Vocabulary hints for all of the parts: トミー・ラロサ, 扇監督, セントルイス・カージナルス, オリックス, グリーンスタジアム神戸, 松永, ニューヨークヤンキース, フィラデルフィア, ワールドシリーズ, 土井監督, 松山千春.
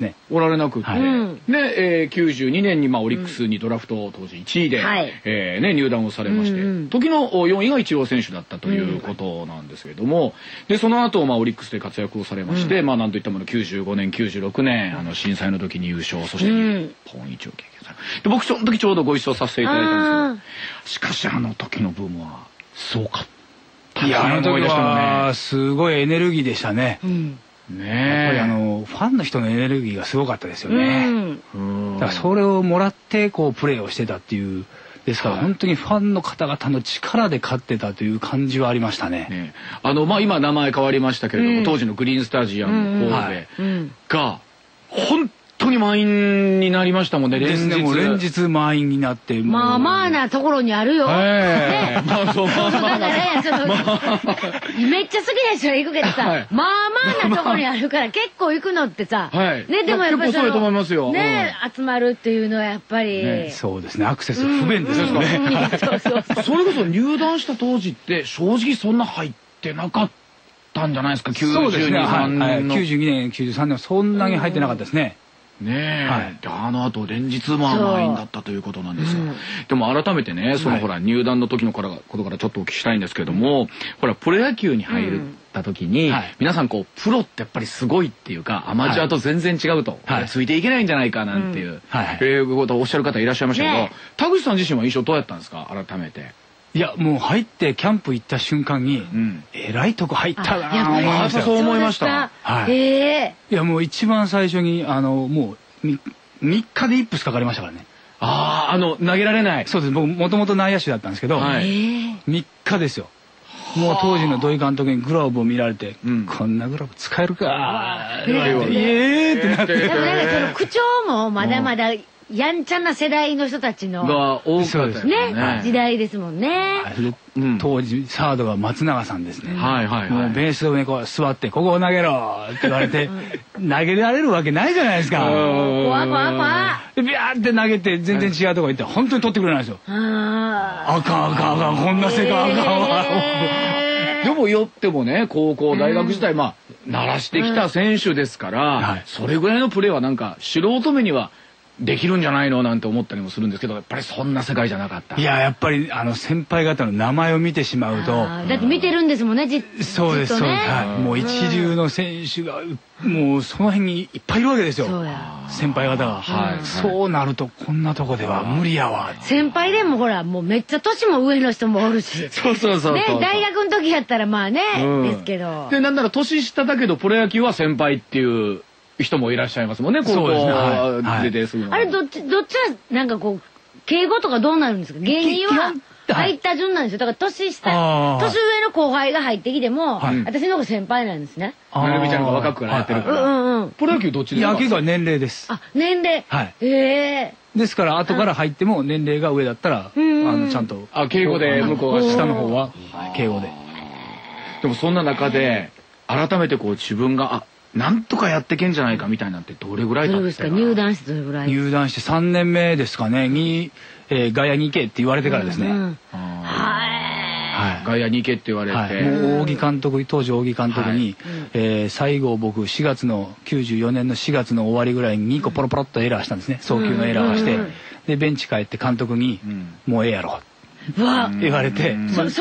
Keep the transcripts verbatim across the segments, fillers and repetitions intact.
ね、おられなくって、はい、で、えー、きゅうじゅうにねんにまあオリックスにドラフト当時いちいで、うん、えーね、入団をされまして、うんうん、時のよんいがイチロー選手だったということなんですけれども、うん、でその後、まあオリックスで活躍をされまして、うん、まあなんといったものきゅうじゅうごねんきゅうじゅうろくねんあの震災の時に優勝、そして日本一を経験され、うん、で僕その時ちょうどご一緒させていただいたんですけど、しかしあの時のブームはすごかったですね。いや、あの時はすごいエネルギーでしたね。うん、やっぱりあのファンの人のエネルギーがすごかったですよね。だからそれをもらってこうプレーをしてたっていう、ですから本当にファンの方々の力で勝ってたという感じはありましたね。ね、あのまあ今名前変わりましたけれども、うん、当時のグリーンスタジアム神戸が本本当に満員になりましたもんね。連日も連日満員になって、まあまあなところにあるよ。ええ、まあそうまあまあな、めっちゃ好きな人は行くけどさ、まあまあなところにあるから結構行くのってさね。でもやっぱりそのね集まるっていうのはやっぱりそうですね、アクセス不便ですよね。それこそ入団した当時って正直そんな入ってなかったんじゃないですか。きゅうじゅうにねんきゅうじゅうにねんきゅうじゅうさんねんそんなに入ってなかったですね。ねえ、はい、であのあと連日まあ満員だったということなんですが、うん、でも改めてね、そのほら入団の時のからことからちょっとお聞きしたいんですけども、はい、ほらプロ野球に入った時に、うん、はい、皆さんこうプロってやっぱりすごいっていうか、アマチュアと全然違うと、はい、ついていけないんじゃないかなんていう、はい、えー、ことをおっしゃる方いらっしゃいましたけど、ね、田口さん自身は印象どうやったんですか、改めて。いや、もう入ってキャンプ行った瞬間に、うん、えらいとこ入ったなぁと思いました。そう思いました。はい。えー、いや、もう一番最初に、あの、もうみっかでイップスかかりましたからね。ああ、あの、投げられない。そうです。僕、もともと内野手だったんですけど、はい、みっかですよ。もう当時の土井監督にグローブを見られて、うん、こんなグローブ使えるかー。ええーってなって。でもなんかその口調もまだまだ、うん、やんちゃな世代の人たちのが多かったね、時代ですもんね。当時サードが松永さんですね。ベース上にこう座って「ここを投げろ」って言われて投げられるわけないじゃないですか。怖怖怖でビャーって投げて全然違うとこ行って本当に取ってくれないんですよ。あかんあかんあかん、こんな世界あかんわ。でもよってもね、高校大学時代まあ鳴らしてきた選手ですから、それぐらいのプレーはなんか素人目にはできるんじゃないのなんて思ったりもするんですけど、やっぱりそんな世界じゃなかった。いや、やっぱりあの先輩方の名前を見てしまうと、だって見てるんですもんね。そうです、そうです。もう一流の選手がもうその辺にいっぱいいるわけですよ、先輩方が。そうなるとこんなとこでは無理やわ。先輩でもほらもうめっちゃ年も上の人もおるし、そうそうそうね、大学の時やったらまあねですけど、でなんなら年下だけどプロ野球は先輩っていう人もいらっしゃいますもんね。高校で出てすぐの。あれどっちどっちはなんかこう敬語とかどうなるんですか。芸人は入った順なんですよ。だから年下年上の後輩が入ってきても、私の方が先輩なんですね。なるみちゃんの方が若くからやってるから。プロ野球どっちですか。野球は年齢です。あ、年齢。へえ。ですから後から入っても年齢が上だったらちゃんと敬語で、向こうが下の方は敬語で。でもそんな中で改めてこう自分がなんとかやってけんじゃないかみたいなって、どれぐらいだったんですか。入団してどれぐらい。入団してさんねんめですかねに、えー、外野に行けって言われてからですね。はい、外野に行けって言われて、はい、もう扇監督、当時扇監督に、はい、えー、最後僕しがつのきゅうじゅうよねんのしがつの終わりぐらいににこポロポロっとエラーしたんですね。送球のエラーをして、でベンチ帰って監督に「もうええやろ」言われて、そんな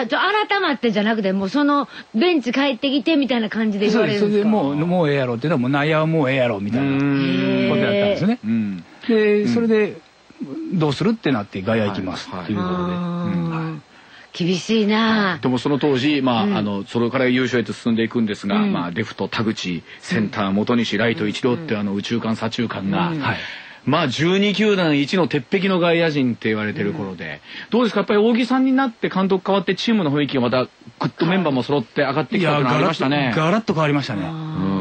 あ改まってじゃなくて、もうそのベンチ帰ってきてみたいな感じで言われるんですか。そうです。それでもうもうええやろっていうのは、もう内野はもうええやろみたいなことだったんですね。でそれでどうするってなって外野行きますっていうことで。厳しいな。でもその当時、まああのそれから優勝へと進んでいくんですが、まあレフト田口、センター本西、ライト一郎ってあの右中間左中間が。まあじゅうにきゅうだん一の鉄壁の外野陣って言われてる頃で、うん、どうですか、やっぱり扇さんになって監督変わってチームの雰囲気がまたぐっとメンバーも揃って上がってきたとなりましたね。ガラッと変わりましたね。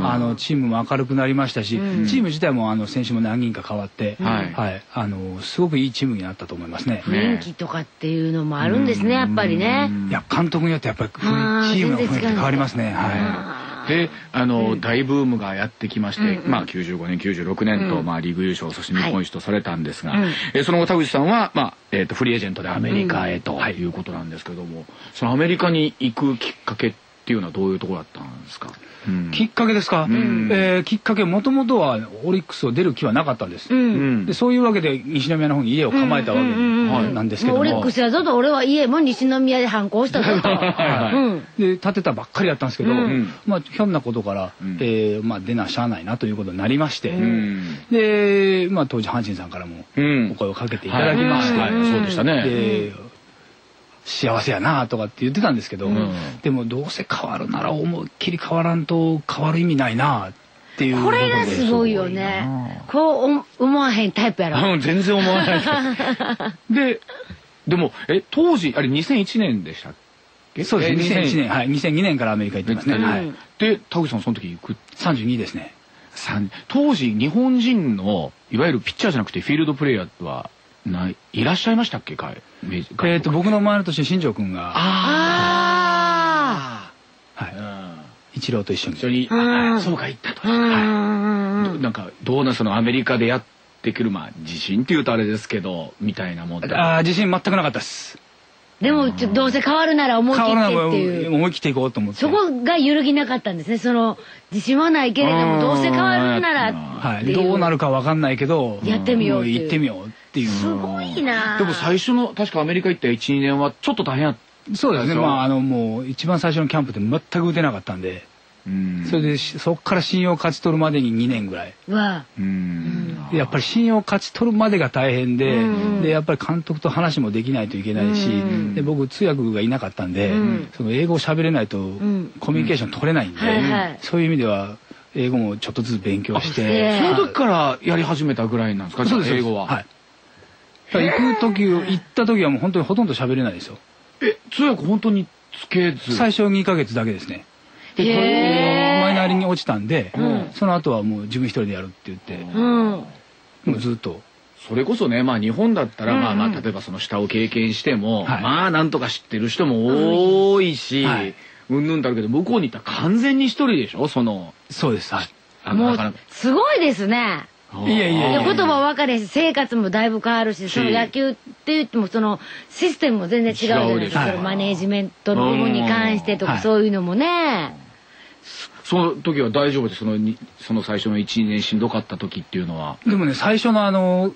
あのチームも明るくなりましたし、うん、チーム自体もあの選手も何人か変わって、うん、はい、あのすごくいいチームになったと思いますね。雰囲気とかっていうのもあるんですね、やっぱりね。いや、監督によってやっぱりチームの雰囲気変わりますね。はい。であの大ブームがやってきまして、うんうん、まあ、きゅうじゅうごねんきゅうじゅうろくねんと、まあ、リーグ優勝、そして日本一とされたんですが、はい、えその後田口さんは、まあえー、とフリーエージェントでアメリカへということなんですけども、うん、そのアメリカに行くきっかけっていうのはどういうところだったんですか。きっかけですか、えー、きっかけ、もともとはオリックスを出る気はなかったんです、うん、でそういうわけで西宮の方に家を構えたわけなんですけども、オリックスやぞと、俺は家も西宮で反抗したぞと、で建てたばっかりやったんですけど、うん、まあひょんなことから、うん、えー、まあ、出なしゃあないなということになりまして、うん、で、まあ、当時阪神さんからもお声をかけていただきまして、そうでしたね。幸せやなとかって言ってたんですけど、うん、でもどうせ変わるなら思いっきり変わらんと変わる意味ないなっていう、これがすごいよね。こう思わへんタイプやろ。全然思わないで。でもえ当時あれにせんいちねんでしたっけ？そうですね、にせんいちねん、はい、にせんにねんからアメリカ行ってますね、うん、はい、で田口さんその時いくさんじゅうにですね。当時日本人のいわゆるピッチャーじゃなくてフィールドプレイヤーは い, いらっしゃいましたっけ？かいえっと僕の前の年新庄君が、ああ、はい、イチローと一緒に一緒にそうか行ったと、はい、なんかどうな、そのアメリカでやってくる、まあ自信っていうとあれですけどみたいなもんで、ああ自信全くなかったです。でもどうせ変わるなら思い切ってっていう思い切っていこうと思って、そこが揺るぎなかったんですね。その自信はないけれどもどうせ変わるならっていう、どうなるか分かんないけどやってみよう、行ってみようっていう。すごいな。でも最初の確かアメリカ行ったいちにねんはちょっと大変やった。そうですね、まああのもう一番最初のキャンプで全く打てなかったんで、それでそこから信用を勝ち取るまでににねんぐらい、やっぱり信用を勝ち取るまでが大変で、でやっぱり監督と話もできないといけないし、で僕通訳がいなかったんで、その英語を喋れないとコミュニケーション取れないんで、そういう意味では英語もちょっとずつ勉強して、その時からやり始めたぐらいなんですか？そうです、英語は。はい、行く時、行った時はもう本当にほとんど喋れないですよ。え、通訳本当につけず？最初にかげつだけですね。でこれマイナーに落ちたんで、その後はもう自分一人でやるって言って、ずっとそれこそね、まあ日本だったらまあまあ例えばその下を経験してもまあなんとか知ってる人も多いしうんぬんだけど、向こうに行ったら完全に一人でしょ？そのそうです。もうすごいですね。いやいや、言葉は分かれへんし生活もだいぶ変わるし、その野球って言ってもそのシステムも全然違うじゃないですか。マネージメントの部分に関してとかそういうのもね。その時は大丈夫です？そのその最初のいちにねんしんどかった時っていうのは。でもね、最初のあの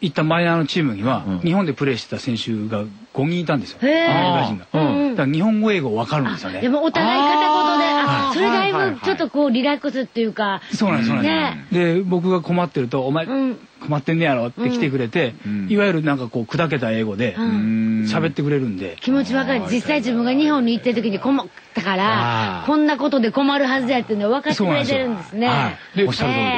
行ったマイナーのチームには、うん、日本でプレーしてた選手がごにんいたんですよ、アメリカ人が。だから日本語英語分かるんですよね。でもお互い片言で、あ、それだいぶちょっとこうリラックスっていうか。そうなんです、そうなんです。で僕が困ってると「お前困ってんねやろ」って来てくれて、いわゆるなんかこう砕けた英語で喋ってくれるんで、気持ち分かる。実際自分が日本に行ってる時に困ったからこんなことで困るはずやっていうのは分かってくれてるんですね。おっしゃる通りで。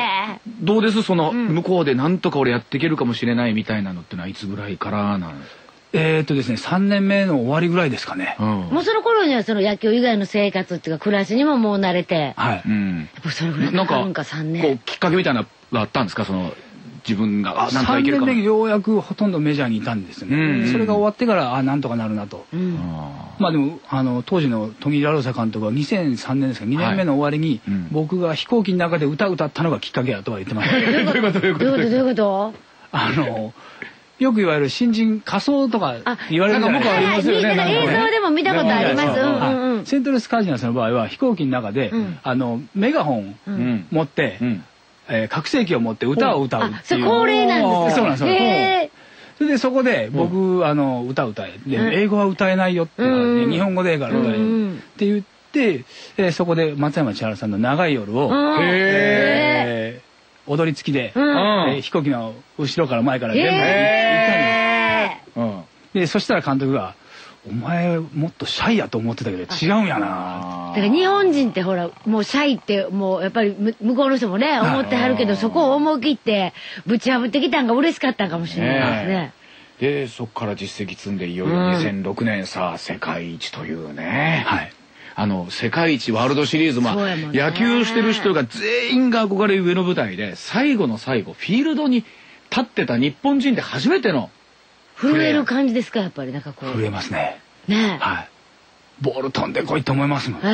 どうです、その向こうでなんとか俺やっていけるかもしれないみたいなのってのはいつぐらいからなんですか？えーとですね、さんねんめの終わりぐらいですかね。もうその頃にはその野球以外の生活っていうか暮らしにももう慣れて、はい、やっぱそれぐらいかかるんかさんねん。なんかこうきっかけみたいなのがあったんですか？その自分がなんかいけるかも。さんねんめようやくほとんどメジャーにいたんですね。それが終わってからあなんとかなるなと。まあでもあの当時のトミー・ラロサ監督はにせんさんねんですか、にねんめの終わりに僕が飛行機の中で歌歌ったのがきっかけだとは言ってました。どういうことどういうことどういうことあのよく言われる新人仮装とか言われるのもありますよね。映像でも見たことあります。セントルイス・カージナルスの場合は飛行機の中であのメガホン持って拡声器を持って歌を歌うっていう。恒例なんです。そうなんです。それでそこで僕あの歌歌え、英語は歌えないよって日本語でええから歌えって言ってそこで松山千春さんの長い夜を。踊り付きで、飛行機の後ろから前から全部行ったんです。でそしたら監督が「お前もっとシャイやと思ってたけど違うんやな」。だから日本人ってほらもうシャイってもうやっぱり向こうの人もね思ってはるけど、そこを思い切ってぶち破ってきたんが嬉しかったかもしれないですね。でそこから実績積んでいよいよにせんろくねんさあ世界一というね。はい。あの世界一ワールドシリーズ、まあ野球してる人が全員が憧れる上の舞台で最後の最後フィールドに立ってた日本人で初めての。震える感じですか？やっぱりなんかこう震えますね。ねえ、はい、ボール飛んでこいと思いますもん。普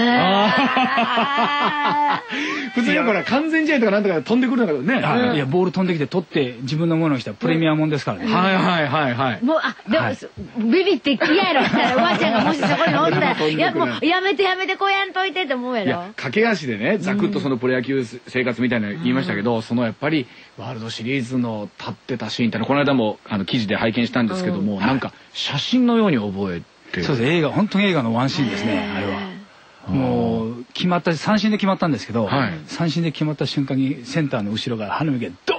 通にほら完全試合とかなんとか飛んでくるんだけどね。いやボール飛んできて取って自分のものにしたらプレミアもんですからね。はいはいはいはい。もうあでもビビって嫌やろみたいなおばあちゃんがもしそこにおったら、いやもうやめてやめてこうやんといてって思うやろ。駆け足でねざくっとそのプロ野球生活みたいなの言いましたけど、そのやっぱりワールドシリーズの立ってたシーンってのこの間もあの記事で拝見したんですけども、なんか写真のように覚えて。そうです、映画、本当に映画のワンシーンですね。あれはもう決まった、三振で決まったんですけど、はい、三振で決まった瞬間にセンターの後ろから花火がド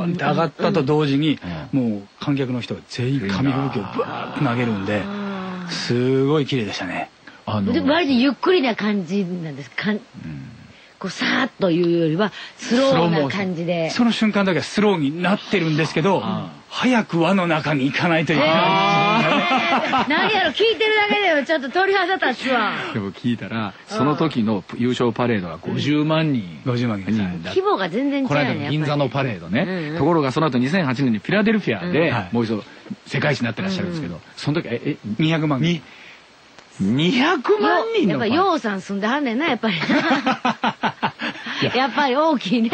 ーンって上がったと同時に、うんうん、もう観客の人が全員紙吹雪をバーッと投げるんで、すごい綺麗でしたね。あの割とゆっくりな感じなんですか、うん、こうさーっというよりはスローな感じで、その瞬間だけはスローになってるんですけど、早く輪の中に行かないといけない。何やろ、聞いてるだけでもちょっと鳥肌立つわ。でも聞いたらその時の優勝パレードがごじゅうまんにん、ごじゅうまんにん規模が全然違うね。銀座のパレードね。ところがその後にせんはちねんにフィラデルフィアでもう一度世界一になってらっしゃるんですけど、その時えにひゃくまんにん。にひゃくまんにんのファン。やっぱ楊さん住んではんねんな、やっぱり。やっぱり大きいね。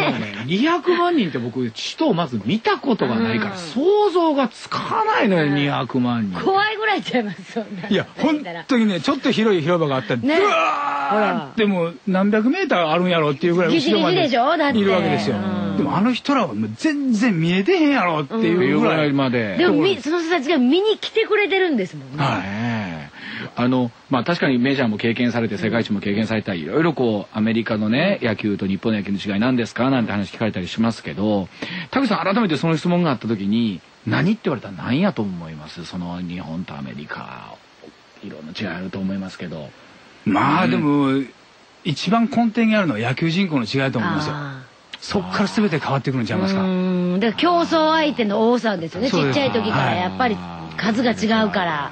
にひゃくまんにんって僕首都をまず見たことがないから想像がつかないのよ、にひゃくまんにん。怖いぐらいちゃいますよ。いや本当にね、ちょっと広い広場があったらブワーッてもう何百メーターあるんやろっていうぐらい後ろまでいるわけですよ。でもあの人らはもう全然見えてへんやろっていうぐらいまで。でもその人たちが見に来てくれてるんですもんね。はい、あのまあ確かにメジャーも経験されて世界一も経験されたり、いろいろこうアメリカのね野球と日本の野球の違いなんですかなんて話聞かれたりしますけど、田口さん改めてその質問があった時に何って言われたら何やと思います？その日本とアメリカいろんな違いあると思いますけど、まあでも一番根底にあるのは野球人口の違いと思いますよ。そっから全て変わってくるんちゃいますか。うん、だから競争相手の多さですよね。ちっちゃい時からやっぱり数が違うから。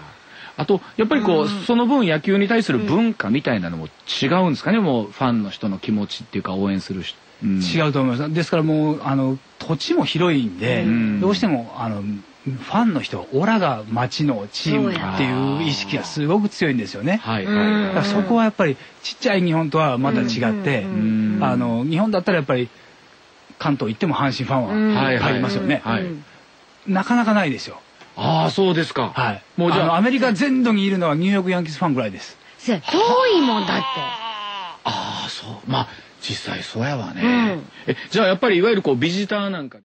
あとやっぱりこう、うん、その分野球に対する文化みたいなのも違うんですかね、うん、もうファンの人の気持ちっていうか応援する人、うん、違うと思います。ですからもうあの土地も広いんで、うん、どうしてもあのファンの人はオラが町のチームっていう意識がすごく強いんですよね。そこはやっぱりちっちゃい日本とはまた違って、うん、あの日本だったらやっぱり関東行っても阪神ファンは入りますよね。なかなかないですよ。ああそうですか。はい。もうじゃあアメリカ全土にいるのはニューヨークヤンキースファンぐらいです。遠いもんだって。ああそう。まあ実際そうやわね。えじゃあやっぱりいわゆるこうビジターなんか。